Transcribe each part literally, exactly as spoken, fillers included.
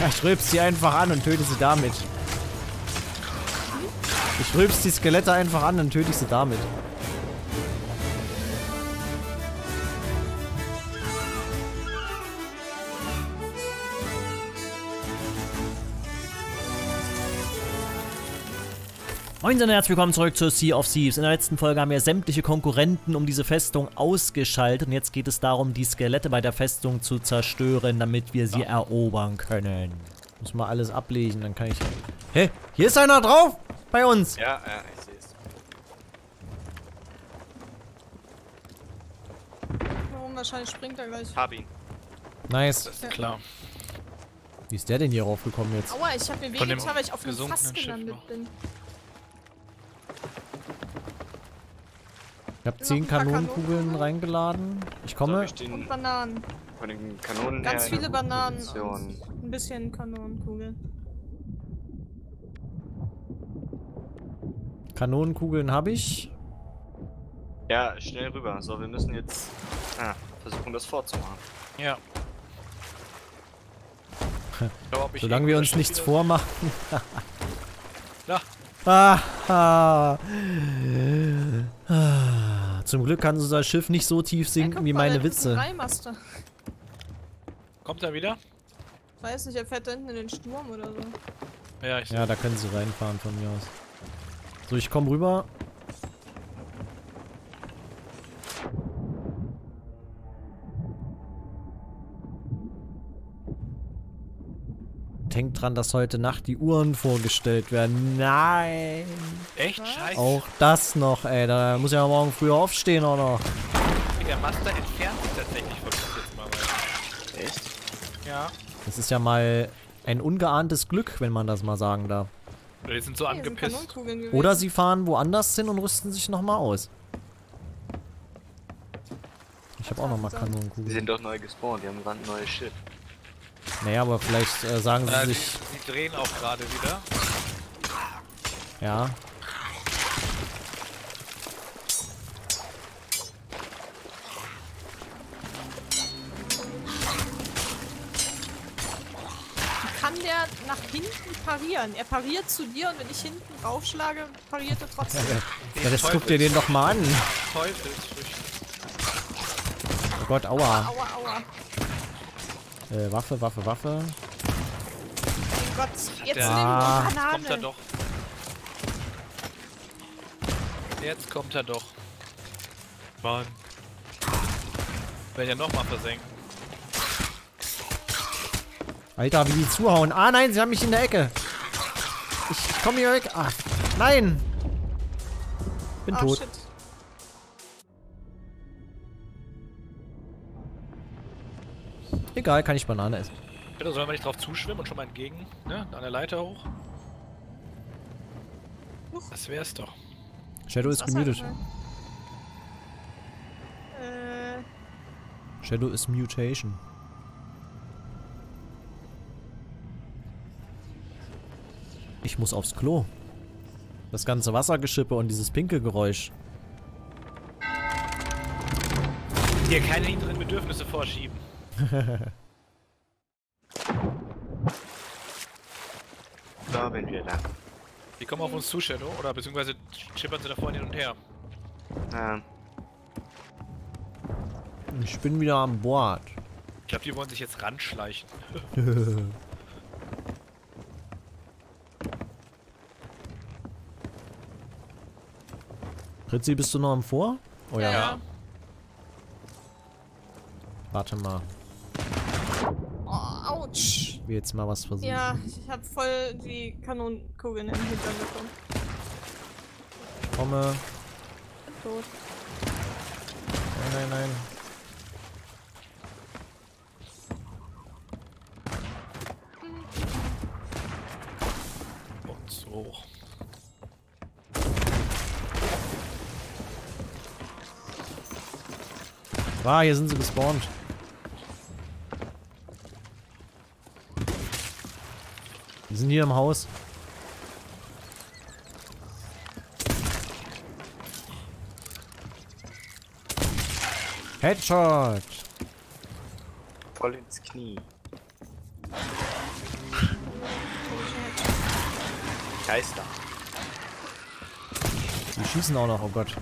Ja, ich rülpst sie einfach an und töte sie damit. Ich rülpst die Skelette einfach an und töte ich sie damit. Moin und herzlich willkommen zurück zur Sea of Thieves. In der letzten Folge haben wir sämtliche Konkurrenten um diese Festung ausgeschaltet und jetzt geht es darum, die Skelette bei der Festung zu zerstören, damit wir sie erobern können. Muss mal alles ablesen, dann kann ich... Hä? Hier ist einer drauf? Bei uns? Ja, ja, ich sehe es. Warum? Wahrscheinlich springt er gleich. Hab ihn. Nice. Das ist klar. Wie ist der denn hier raufgekommen jetzt? Aua, ich hab mir wehgetan, weil ich auf dem Fass gelandet bin. Ich habe zehn Kanonenkugeln Kanonen reingeladen. Ich komme. Ich den, und Bananen. Von den Kanonen Ganz her viele Bananen und ein bisschen Kanonenkugeln. Kanonenkugeln habe ich. Ja, schnell rüber. So, wir müssen jetzt ah, versuchen, das fortzumachen. Ja. Glaub, solange wir uns nichts vormachen. Ja. Ah, ah, ah. Zum Glück kann unser Schiff nicht so tief sinken wie meine Witze. Kommt er wieder? Ich weiß nicht, er fährt da hinten in den Sturm oder so. Ja, ich ja da können sie reinfahren von mir aus. So, ich komm rüber. Denkt dran, dass heute Nacht die Uhren vorgestellt werden. Nein! Echt? Scheiße. Auch das noch, ey. Da muss ich ja morgen früher aufstehen, oder? Der Master entfernt sich tatsächlich von uns jetzt mal weiter. Echt? Ja. Das ist ja mal ein ungeahntes Glück, wenn man das mal sagen darf. Oder die sind so hey, angepisst. Sind oder sie fahren woanders hin und rüsten sich nochmal aus. Ich habe auch nochmal Kanonenkugeln. Die sind doch neu gespawnt, die haben gerade ein neues Schiff. Naja, aber vielleicht äh, sagen sie äh, sich... Die, die drehen auch gerade wieder. Ja. Kann der nach hinten parieren? Er pariert zu dir und wenn ich hinten raufschlage, pariert er trotzdem. Ja, ja, das guckt dir den doch mal an. Oh Gott, aua. Aua, aua, aua. Äh, Waffe, Waffe, Waffe. Oh Gott, jetzt nimm ah. die Banane. Jetzt kommt er doch. Jetzt kommt er doch. Mann. Will ich ja nochmal versenken. Alter, wie die zuhauen. Ah nein, sie haben mich in der Ecke. Ich komme hier weg. Ah, nein. Bin oh, tot. Shit. Egal, kann ich Banane essen. Bitte sollen wir nicht drauf zuschwimmen und schon mal entgegen, ne? An der Leiter hoch. Das wär's doch. Shadow ist gemutet. Äh. Shadow ist Mutation. Ich muss aufs Klo. Das ganze Wassergeschippe und dieses Pinkelgeräusch. Dir keine inneren Bedürfnisse vorschieben. Da bin wir da. Die kommen auf uns zu, Shadow, oder beziehungsweise schippern sie da vorne hin und her. Ähm. Ich bin wieder an Bord. Ich glaube, die wollen sich jetzt ranschleichen. Ritzi, bist du noch am Vor? Oh ja. Ja. Warte mal. Ich will jetzt mal was versuchen. Ja, ich hab voll die Kanonenkugeln im Hintern bekommen. Komme. Ich bin tot. Nein, nein, nein. Hm. Und so. Ah, hier sind sie gespawnt. Die sind hier im Haus. Headshot! Voll ins Knie. Geister. Die schießen auch noch, oh Gott. Ich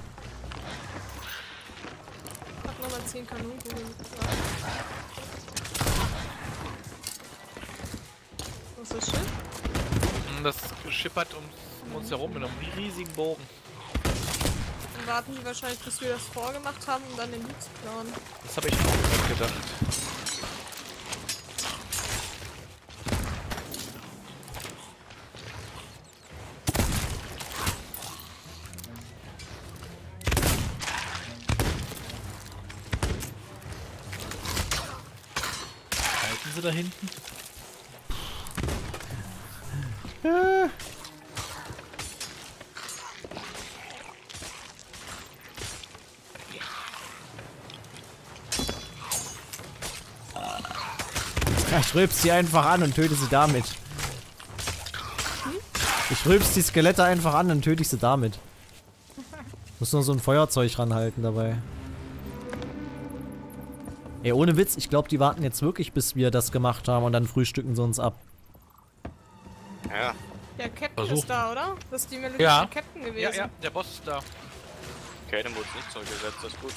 hab nochmal zehn Kanonenkugeln. Was ist das Schiff? Das schippert um, um uns herum mit einem riesigen Bogen. Dann warten die wahrscheinlich, bis wir das vorgemacht haben, um dann den Loot zu klauen. Das habe ich auch gedacht. Da hinten. Äh. Ich rülpst sie einfach an und töte sie damit. Ich rülpst die Skelette einfach an und töte ich sie damit. Muss nur so ein Feuerzeug ranhalten dabei. Ey, ohne Witz, ich glaube, die warten jetzt wirklich, bis wir das gemacht haben und dann frühstücken sie uns ab. Ja. Der Captain Versuch. Ist da, oder? Das ist die Melodie ja. Von Captain gewesen. Ja, ja, der Boss ist da. Okay, der wurde nicht zurückgesetzt, das ist gut.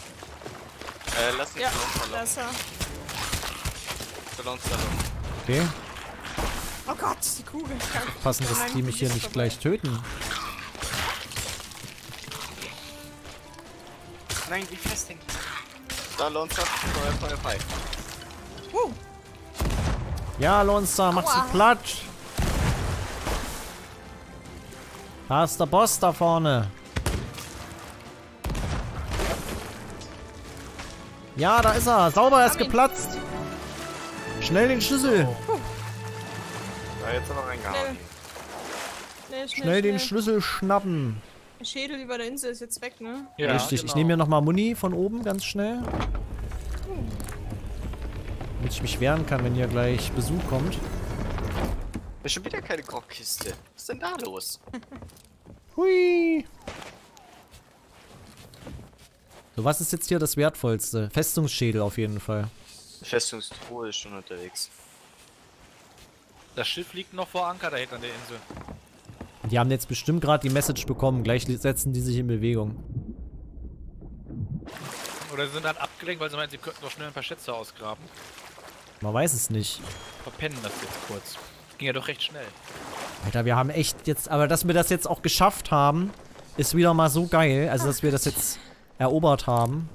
Äh, lass den ja. Salon verlassen. Salon, Salon. Okay. Oh Gott, die Kugel. Passen, dass die mich hier nicht vorbei. Gleich töten. Nein, wie fest denn? Da, Lonster, Feuer, Feuer, Feuer. Uh. Ja, Lonster, mach sie platt. Da ist der Boss da vorne. Ja, da ist er. Sauber, er ist geplatzt. Schnell den Schlüssel. Oh. Uh. Da jetzt noch ein Garten. Schnell, schnell, schnell den schnell. Schlüssel schnappen. Der Schädel über der Insel ist jetzt weg, ne? Ja, richtig, genau. Ich nehme mir nochmal Muni von oben, ganz schnell. Damit ich mich wehren kann, wenn hier gleich Besuch kommt. Da ist schon wieder keine Kochkiste. Was ist denn da los? Hui! So, was ist jetzt hier das Wertvollste? Festungsschädel auf jeden Fall. Festungstruhe ist schon unterwegs. Das Schiff liegt noch vor Anker da hinten an der Insel. Die haben jetzt bestimmt gerade die Message bekommen. Gleich setzen die sich in Bewegung. Oder sie sind halt abgelenkt, weil sie meinen, sie könnten doch schnell ein paar Schätze ausgraben. Man weiß es nicht. Verpennen das jetzt kurz. Ging ja doch recht schnell. Alter, wir haben echt jetzt... Aber dass wir das jetzt auch geschafft haben, ist wieder mal so geil. Also, dass wir das jetzt erobert haben.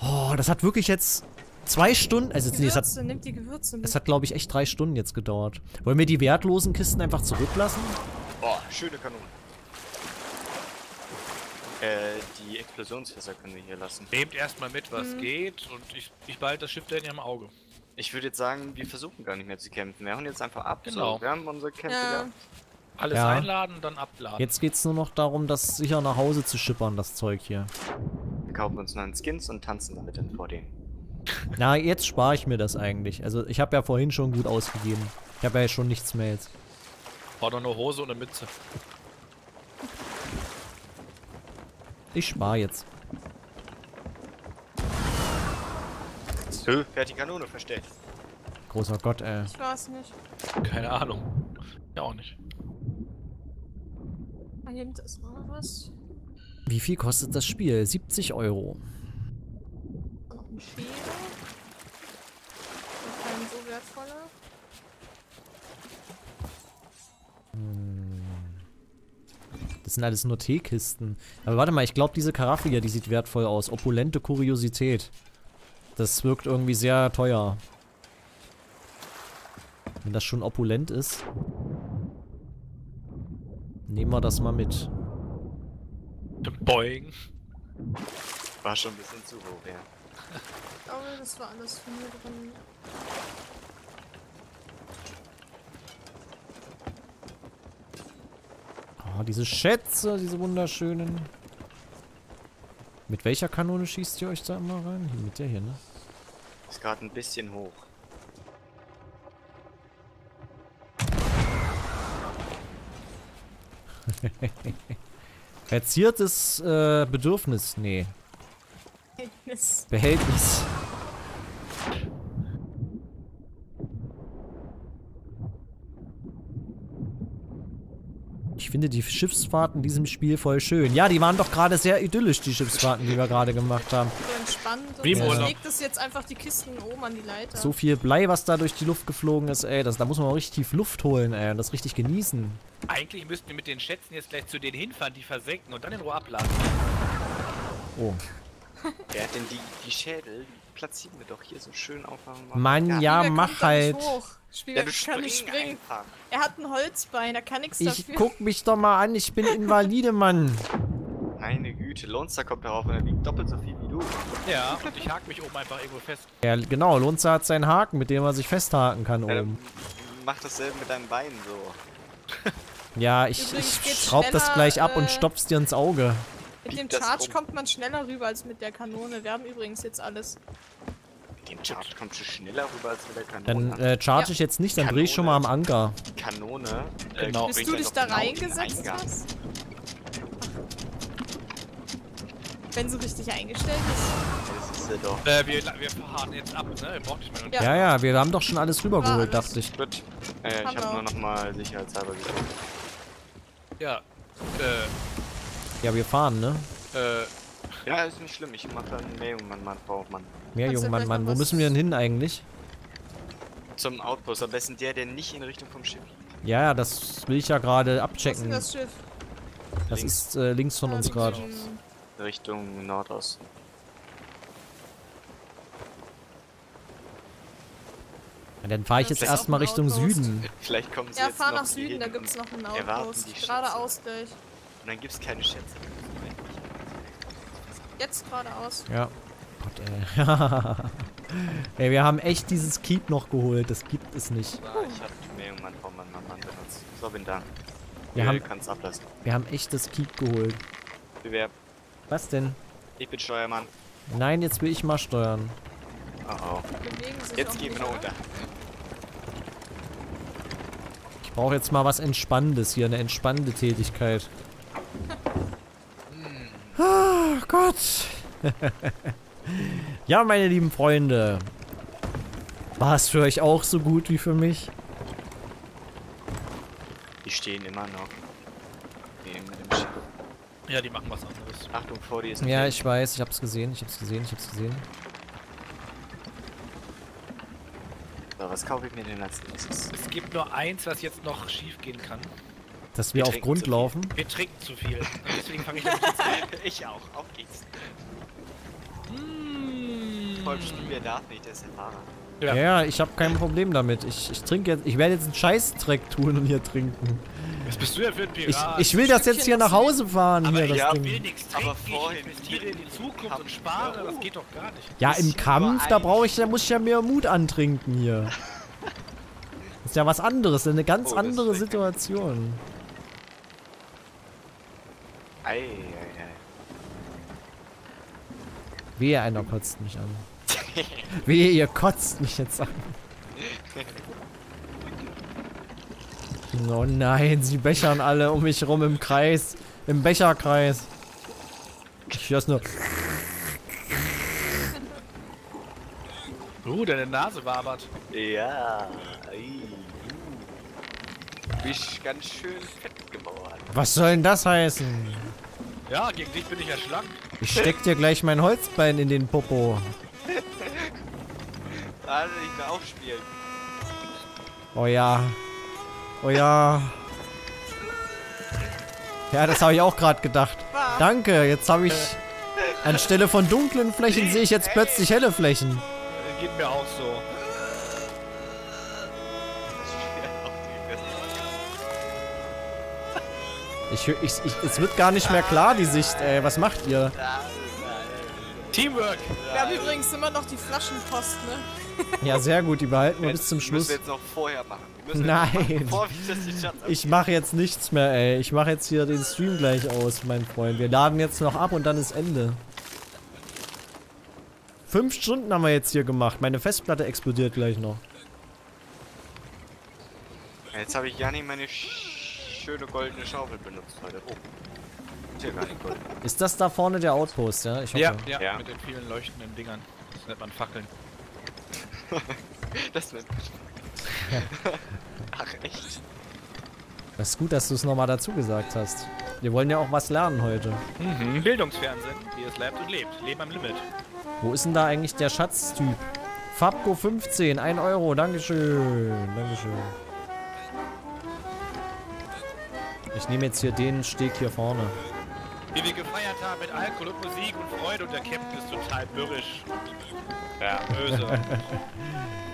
Oh, das hat wirklich jetzt... Zwei Stunden, also Gewürze, es hat, nimmt die Gewürze mit. Es hat, glaube ich, echt drei Stunden jetzt gedauert. Wollen wir die wertlosen Kisten einfach zurücklassen? Boah, schöne Kanone. Äh, die Explosionsfässer können wir hier lassen. Nehmt erstmal mit, was mhm. geht, und ich, ich behalte das Schiff da in ihrem Auge. Ich würde jetzt sagen, wir versuchen gar nicht mehr zu kämpfen. Wir hauen jetzt einfach ab. Genau. So, wir haben unsere Kämpfe ja. gehabt. Alles ja. einladen und dann abladen. Jetzt geht's nur noch darum, das sicher nach Hause zu schippern, das Zeug hier. Wir kaufen uns neuen Skins und tanzen damit dann vor denen. Na, jetzt spare ich mir das eigentlich. Also, ich habe ja vorhin schon gut ausgegeben. Ich habe ja schon nichts mehr jetzt. War doch nur Hose und eine Mütze. Ich spare jetzt. So, fertig Kanone versteckt. Großer Gott, ey. Ich weiß nicht. Keine Ahnung. Ja, auch nicht. Hier hinten ist noch was. Wie viel kostet das Spiel? siebzig Euro. Schädel. Keine so wertvolle. Das sind alles nur Teekisten. Aber warte mal, ich glaube, diese Karaffe hier, die sieht wertvoll aus. Opulente Kuriosität. Das wirkt irgendwie sehr teuer. Wenn das schon opulent ist. Nehmen wir das mal mit. Boing. War schon ein bisschen zu hoch, ja. Ich glaube, das war alles von mir drin. Oh, diese Schätze, diese wunderschönen. Mit welcher Kanone schießt ihr euch da immer rein? Hier, mit der hier, ne? Ist gerade ein bisschen hoch. Verziertes äh, Bedürfnis, nee. Behältnis. Behältnis. finde die Schiffsfahrten in diesem Spiel voll schön. Ja, die waren doch gerade sehr idyllisch, die Schiffsfahrten, die wir gerade gemacht haben. So entspannt. Und ich leg das jetzt einfach die Kisten oben an die Leiter. So viel Blei, was da durch die Luft geflogen ist, ey. Das, da muss man auch richtig tief Luft holen, ey. Und das richtig genießen. Eigentlich müssten wir mit den Schätzen jetzt gleich zu denen hinfahren, die versenken und dann in Ruhe abladen. Oh. Wer hat denn die, die Schädel? Platzieren wir doch hier so schön aufmachen. Mann, ja, ja mach halt. Spieler, ja, du kann nicht springen. Einfach. Er hat ein Holzbein, da kann nichts dafür. Ich guck mich doch mal an, ich bin invalide, Mann. Meine Güte, Lonza kommt darauf und er wiegt doppelt so viel wie du. Ja, und ich hake mich oben einfach irgendwo fest. Ja, genau, Lonza hat seinen Haken, mit dem er sich festhaken kann ja, oben. Mach dasselbe mit deinen Beinen so. Ja, ich, Übrigens ich schraub das gleich ab äh, und stopf's dir ins Auge. Mit dem Charge kommt man schneller rüber als mit der Kanone. Wir haben übrigens jetzt alles. Mit dem Charge kommst du schneller rüber als mit der Kanone. Dann äh, charge ja. ich jetzt nicht, dann Kanone, dreh ich schon mal am Anker. Die Kanone. Äh, genau. Bist du dich da reingesetzt hast? Wenn sie richtig eingestellt ist. Das ist ja doch. Äh, wir, wir fahren jetzt ab, ne? Wir brauchen nicht mehr. Ja. ja, ja, wir haben doch schon alles rübergeholt, dachte ich. Gut. Äh, ich hab nur nochmal sicherheitshalber geguckt. Ja. Äh. Ja, wir fahren, ne? Äh. Ja, ist nicht schlimm. Ich mach dann mehr Jungmann, Mann, Frau Mann. Mehr Jungmann, Mann. Wo müssen wir denn hin eigentlich? Zum Outpost. Am besten der, der nicht in Richtung vom Schiff liegt. Ja, ja, das will ich ja gerade abchecken. Was ist das Schiff? Das links. ist äh, links von ja, uns gerade. Richtung Nordosten. Ja, dann fahre ich jetzt erstmal Richtung Süden. Vielleicht kommen sie ja, jetzt fahr nach Süden, da gibt's noch einen Outpost. Geradeaus durch. Und dann gibt's keine Schätze. Jetzt geradeaus. Ja. Gott, ey. Ey, wir haben echt dieses Keep noch geholt. Das gibt es nicht. Ja, ich hab die Mehl und mein Frau, mein Mann, Mann benutzt. So, bin da. Wir haben, kann's ablassen. Wir haben echt das Keep geholt. Bewerb. Was denn? Ich bin Steuermann. Nein, jetzt will ich mal steuern. Oh, oh. Jetzt gehen wir runter. Ich brauche jetzt mal was Entspannendes hier. Eine entspannende Tätigkeit. Oh Gott. Ja, meine lieben Freunde. War es für euch auch so gut wie für mich? Die stehen immer noch. Nee, mit dem Schiff. Ja, die machen was anderes. Achtung, vor dir ist ein Ja, Schiff. Ich weiß, ich hab's gesehen, ich hab's gesehen, ich hab's gesehen. So, was kaufe ich mir denn als nächstes? Es gibt nur eins, was jetzt noch schief gehen kann. Dass wir, wir auf Grund laufen. Wir trinken zu viel. Deswegen fange ich damit jetzt an. Ich auch. Auf geht's. Mmh. Voll Spieler darf nicht, der ist ein Fahrer. Ja, ja, ich habe kein Problem damit. Ich, ich trinke jetzt. Ich werde jetzt einen Scheißdreck tun und hier trinken. Was bist du denn für ein Pirat? Ich, ich will das jetzt hier nach Hause fahren. Aber hier, das Ding. Will nichts trinken, aber vorhin ich investiere in die Zukunft und spare. Ja, oh. Das geht doch gar nicht. Ja, im Kampf, da brauche ich, da muss ich ja mehr Mut antrinken hier. Ist ja was anderes, eine ganz oh, andere Situation. Ei, ei, ei. Wehe, einer kotzt mich an. Wehe, ihr kotzt mich jetzt an. Oh nein, sie bechern alle um mich rum im Kreis. Im Becherkreis. Ich hör's nur. Uh, deine Nase wabert. Ja. Du bist ganz schön fett geworden. Was soll denn das heißen? Ja, gegen dich bin ich ja schlank. Ich steck dir gleich mein Holzbein in den Popo. Also ich will aufspielen. Oh ja. Oh ja. Ja, das habe ich auch gerade gedacht. Danke, jetzt habe ich... Anstelle von dunklen Flächen sehe ich jetzt plötzlich helle Flächen. Geht mir auch so. Ich, ich, ich, es wird gar nicht mehr klar, die Sicht, ey. Was macht ihr? Teamwork! Wir haben übrigens immer noch die Flaschenpost, ne? Ja, sehr gut, die behalten wir bis zum Schluss. Das müssen wir jetzt noch vorher machen. Nein! Machen, ich, das ich mache jetzt nichts mehr, ey. Ich mache jetzt hier den Stream gleich aus, mein Freund. Wir laden jetzt noch ab und dann ist Ende. Fünf Stunden haben wir jetzt hier gemacht. Meine Festplatte explodiert gleich noch. Jetzt habe ich ja nicht meine... Sch schöne goldene Schaufel benutzt heute. Oh. Ist ja gar nicht gold. Ist das da vorne der Outpost, ja? Ich hoffe. Ja, ja, ja, mit den vielen leuchtenden Dingern. Das nennt man Fackeln. Das nennt man Fackeln. Ach, echt? Das ist gut, dass du es nochmal dazu gesagt hast. Wir wollen ja auch was lernen heute. Mhm. Bildungsfernsehen, wie es lebt und lebt. Leben am Limit. Wo ist denn da eigentlich der Schatztyp? Fabco fünfzehn, ein Euro, Dankeschön. Dankeschön. Ich nehme jetzt hier den Steg hier vorne. Wie wir gefeiert haben mit Alkohol und Musik und Freude und der Captain ist total mürrisch. Ja, böse.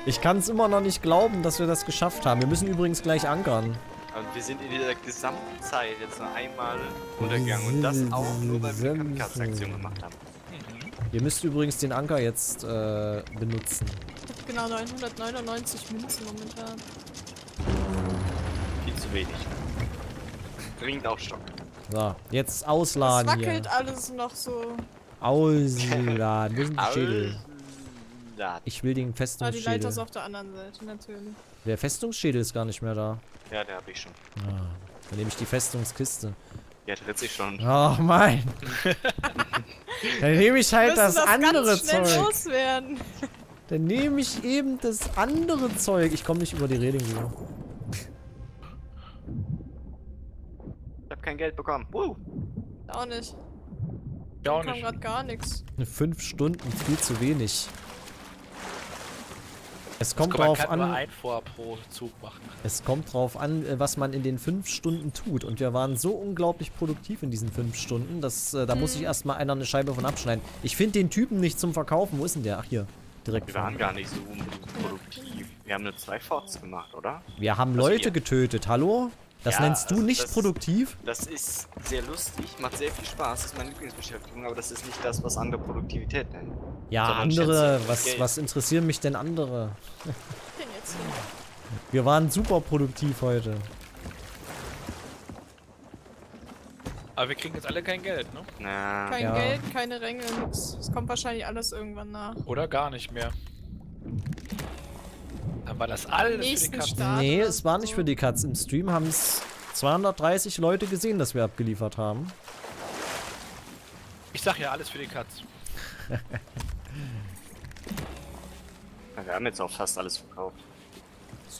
Ich kann es immer noch nicht glauben, dass wir das geschafft haben. Wir müssen übrigens gleich ankern. Aber wir sind in dieser gesamten Zeit jetzt nur einmal untergegangen und das auch nur, weil wir eine Kampfkartenaktion gemacht haben. Ihr müsst übrigens den Anker jetzt äh, benutzen. Ich habe genau neunhundertneunundneunzig Münzen momentan. Viel zu wenig. Dringend aufstocken. So, jetzt ausladen. Es wackelt hier. Alles noch so. Ausladen. Wir sind die Schädel. Ich will den Festungsschädel. Ah, die Leiter ist auf der anderen Seite, natürlich. Der Festungsschädel ist gar nicht mehr da. Ja, der habe ich schon. Ah, dann nehme ich die Festungskiste. Ja, dreht sich schon. Oh mein. Dann nehme ich halt das, das andere ganz schnell Zeug. Loswerden. Dann nehme ich eben das andere Zeug. Ich komme nicht über die Reling wieder. Ich habe kein Geld bekommen. Uh. Auch nicht. Ich auch nicht. Gerade gar nichts. Fünf Stunden viel zu wenig. Es kommt, kommt drauf an, ein Vor pro Zug machen. Es kommt drauf an, was man in den fünf Stunden tut. Und wir waren so unglaublich produktiv in diesen fünf Stunden, dass äh, da hm. muss ich erstmal einer eine Scheibe von abschneiden. Ich finde den Typen nicht zum Verkaufen. Wo ist denn der? Ach hier, direkt. Wir waren gar nicht so produktiv. Wir haben nur zwei Forts gemacht, oder? Wir haben also Leute hier. getötet. Hallo? Das ja, nennst du also nicht das, produktiv? Das ist sehr lustig, macht sehr viel Spaß, das ist meine Lieblingsbeschäftigung, aber das ist nicht das, was andere Produktivität nennen. Ja, andere, was, was interessieren mich denn andere? Ich bin jetzt hier. Wir waren super produktiv heute. Aber wir kriegen jetzt alle kein Geld, ne? Na, kein ja. Geld, keine Ränge, nix. Es kommt wahrscheinlich alles irgendwann nach. Oder gar nicht mehr. War das alles für die Katz? Nee, es war nicht für die Katz. Im Stream haben es zweihundertdreißig Leute gesehen, dass wir abgeliefert haben. Ich sag ja, alles für die Katz. Wir haben jetzt auch fast alles verkauft.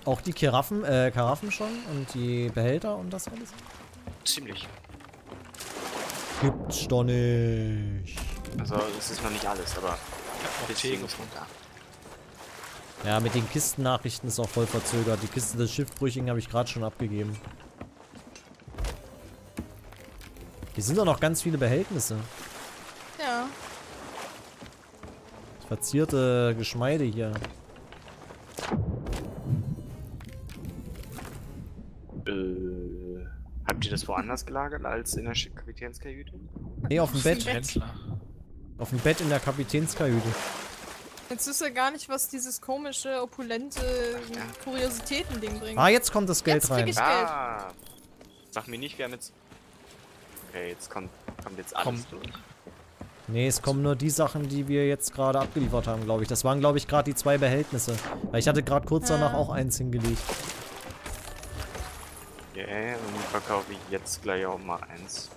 Auch die Karaffen, äh, Karaffen schon und die Behälter und das alles? Ziemlich. Gibt's doch nicht. Also, es ist noch nicht alles, aber... Ich hab noch gefunden. Ja, mit den Kistennachrichten ist auch voll verzögert. Die Kiste des Schiffbrüchigen habe ich gerade schon abgegeben. Hier sind doch noch ganz viele Behältnisse. Ja. Verzierte Geschmeide hier. Äh, habt ihr das woanders gelagert als in der Kapitänskajüte? Nee, auf dem Bett. Bett. Auf dem Bett in der Kapitänskajüte. Jetzt wisst ihr gar nicht, was dieses komische, opulente Kuriositäten-Ding bringt. Ah, jetzt kommt das Geld jetzt rein. Krieg ich ah. Geld. Sag mir nicht, wir haben jetzt... Okay, jetzt kommt, kommt jetzt alles kommt. durch. Nee, es kommen nur die Sachen, die wir jetzt gerade abgeliefert haben, glaube ich. Das waren, glaube ich, gerade die zwei Behältnisse. Weil ich hatte gerade kurz danach ja. auch eins hingelegt. Ja, yeah, und verkaufe ich jetzt gleich auch mal eins.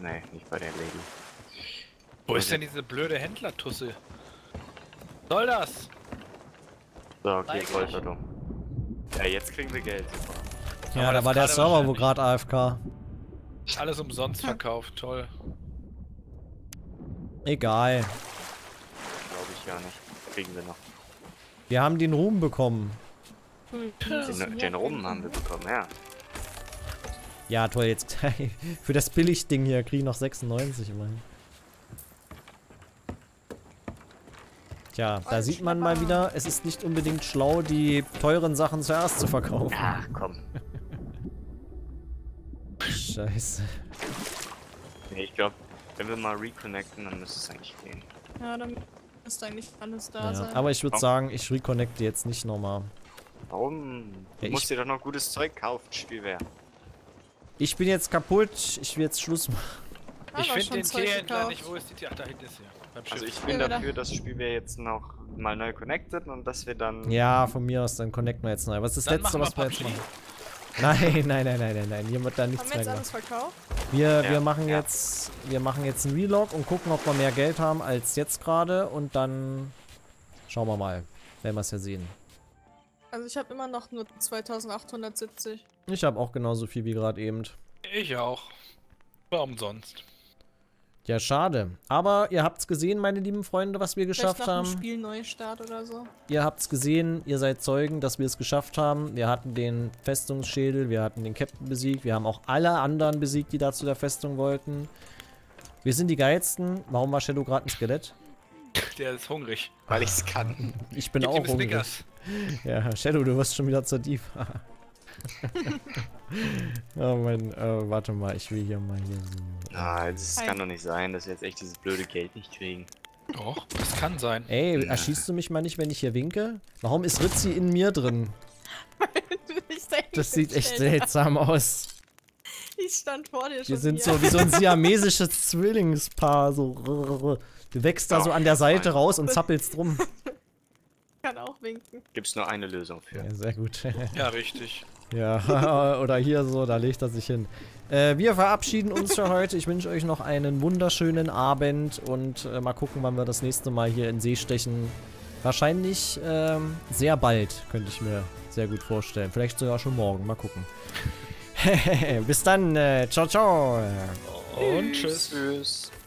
Nee, nicht bei der Lady. Wo ist denn diese blöde Händlertusse? Soll das? So, okay, Folterung. Ja, jetzt kriegen wir Geld. Ja, aber da war der Server wohl gerade A F K. Alles umsonst verkauft, toll. Egal. Glaube ich ja nicht. Kriegen wir noch. Wir haben den Ruhm bekommen. Den, den Ruhm haben wir bekommen, ja. Ja, toll, jetzt für das Billigding hier kriege ich noch sechsundneunzig immerhin. Tja, da oh, sieht man mal wieder, es ist nicht unbedingt schlau, die teuren Sachen zuerst zu verkaufen. Ach, komm. Scheiße. Nee, ich glaube, wenn wir mal reconnecten, dann müsste es eigentlich gehen. Ja, dann müsste eigentlich alles da ja, sein. Aber ich würde sagen, ich reconnecte jetzt nicht nochmal. Warum? Du ja, musst dir doch noch gutes Zeug kaufen, Spielwehr. Ich bin jetzt kaputt, ich will jetzt Schluss machen. Ich finde den T-Händler nicht, wo ist die T-Händler? Da hinten ist er. Also ich bin dafür, das Spiel wäre jetzt noch mal neu connected und dass wir dann... Ja, von mir aus, dann connecten wir jetzt neu. Was ist das Letzte, was wir jetzt machen? Nein, nein, nein, nein, nein, nein, hier wird da nichts mehr gemacht. Wir, wir, machen jetzt, wir machen jetzt einen Relog und gucken, ob wir mehr Geld haben als jetzt gerade und dann schauen wir mal, werden wir es ja sehen. Also ich habe immer noch nur zweitausendachthundertsiebzig. Ich habe auch genauso viel wie gerade eben. Ich auch. Warum sonst? Ja, schade. Aber ihr habt's gesehen, meine lieben Freunde, was wir geschafft vielleicht noch haben. Ein Spielneustart oder so. Ihr habt's gesehen, ihr seid Zeugen, dass wir es geschafft haben. Wir hatten den Festungsschädel, wir hatten den Captain besiegt, wir haben auch alle anderen besiegt, die da zu der Festung wollten. Wir sind die Geilsten. Warum war Shadow gerade ein Skelett? Der ist hungrig, weil ich's kann. Ich bin auch hungrig. Ja, Shadow, du wirst schon wieder zur Diva. Oh mein, äh, warte mal, ich will hier mal hier so... Ah, das kann doch nicht sein, dass wir jetzt echt dieses blöde Geld nicht kriegen. Doch, das kann sein. Ey, erschießt du mich mal nicht, wenn ich hier winke? Warum ist Ritzi in mir drin? Das sieht echt seltsam aus. Ich stand vor dir schon. Wir sind so wie so ein siamesisches Zwillingspaar, so... Du wächst da so an der Seite raus und zappelst drum. Kann auch winken. Gibt's nur eine Lösung für. Ja, sehr gut. Ja, richtig. Ja, oder hier so, da legt er sich hin. Äh, wir verabschieden uns für heute. Ich wünsche euch noch einen wunderschönen Abend und äh, mal gucken, wann wir das nächste Mal hier in See stechen. Wahrscheinlich ähm, sehr bald, könnte ich mir sehr gut vorstellen. Vielleicht sogar schon morgen, mal gucken. Bis dann, äh, ciao, ciao. Und tschüss. Tschüss.